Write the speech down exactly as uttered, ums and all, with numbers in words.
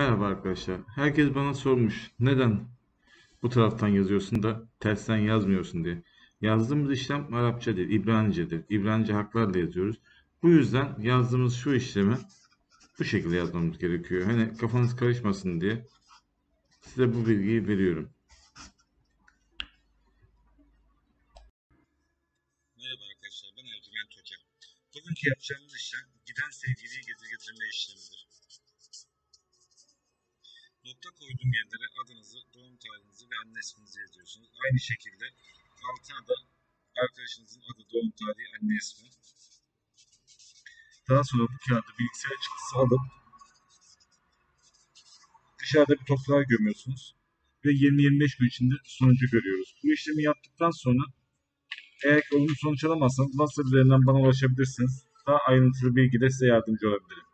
Merhaba arkadaşlar. Herkes bana sormuş. Neden bu taraftan yazıyorsun da tersten yazmıyorsun diye. Yazdığımız işlem Arapça değil, İbranice'dir. İbranice haklarla yazıyoruz. Bu yüzden yazdığımız şu işlemi bu şekilde yazmamız gerekiyor. Hani kafanız karışmasın diye size bu bilgiyi veriyorum. Merhaba arkadaşlar. Ben Ercüment Hoca. Bugünkü yapacağımız işlem giden sevgiliyi geri getirme işlemidir. Nokta koyduğum yerlere adınızı, doğum tarihinizi ve anne isminizi yazıyorsunuz. Aynı şekilde altına da arkadaşınızın adı, doğum tarihi, anne ismi. Daha sonra bu kağıdı bilgisayar çıktısı alıp dışarıda bir toprağa gömüyorsunuz ve yirmi yirmi beş gün içinde sonucu görüyoruz. Bu işlemi yaptıktan sonra eğer ki olumlu sonuç alamazsanız WhatsApp üzerinden bana ulaşabilirsiniz. Daha ayrıntılı bilgiyle size yardımcı olabilirim.